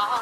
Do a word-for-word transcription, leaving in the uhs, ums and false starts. What